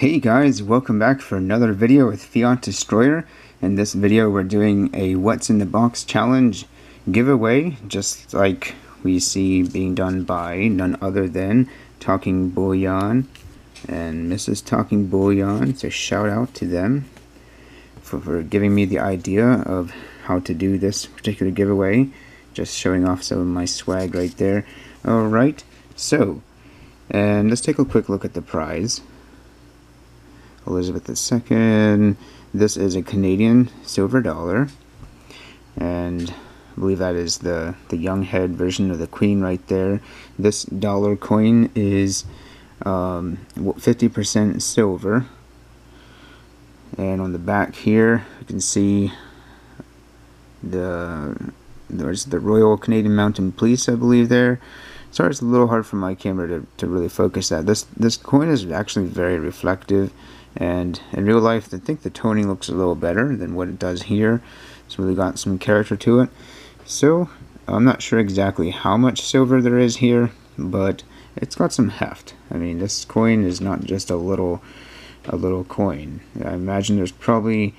Hey guys, welcome back for another video with Fiat Destroyer. In this video we're doing a what's in the box challenge giveaway, just like we see being done by none other than Talking Bullion and Mrs. Talking Bullion, so shout out to them for giving me the idea of how to do this particular giveaway. Just showing off some of my swag right there. Alright, so, and let's take a quick look at the prize. Elizabeth II. This is a Canadian silver dollar, and I believe that is the young head version of the Queen right there. This dollar coin is 50% silver, and on the back here you can see there's the Royal Canadian Mounted Police, I believe there. Sorry, it's a little hard for my camera to really focus that. This coin is actually very reflective, and in real life I think the toning looks a little better than what it does here. It's really got some character to it. So I'm not sure exactly how much silver there is here, but it's got some heft. I mean, this coin is not just a little coin. I imagine there's probably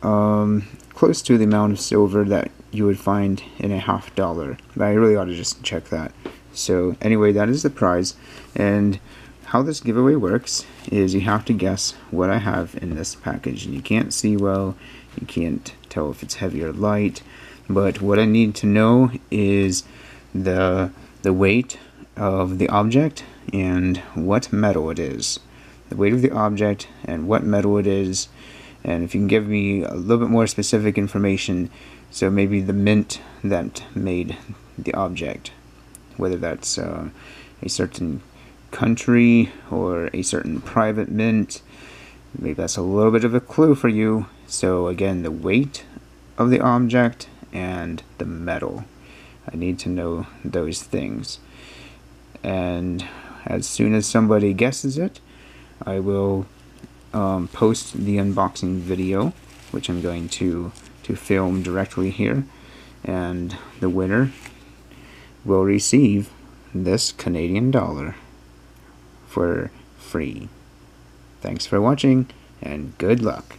close to the amount of silver that you would find in a half dollar. I really ought to just check that. So anyway, that is the prize, and how this giveaway works is you have to guess what I have in this package, and you can't see well, you can't tell if it's heavy or light, but what I need to know is the weight of the object and what metal it is. The weight of the object and what metal it is. And if you can give me a little bit more specific information, so maybe the mint that made the object, whether that's a certain country or a certain private mint, maybe that's a little bit of a clue for you. So again, the weight of the object and the metal. I need to know those things. And as soon as somebody guesses it, I will post the unboxing video, which I'm going to film directly here, and the winner will receive this Canadian dollar for free. Thanks for watching, and good luck.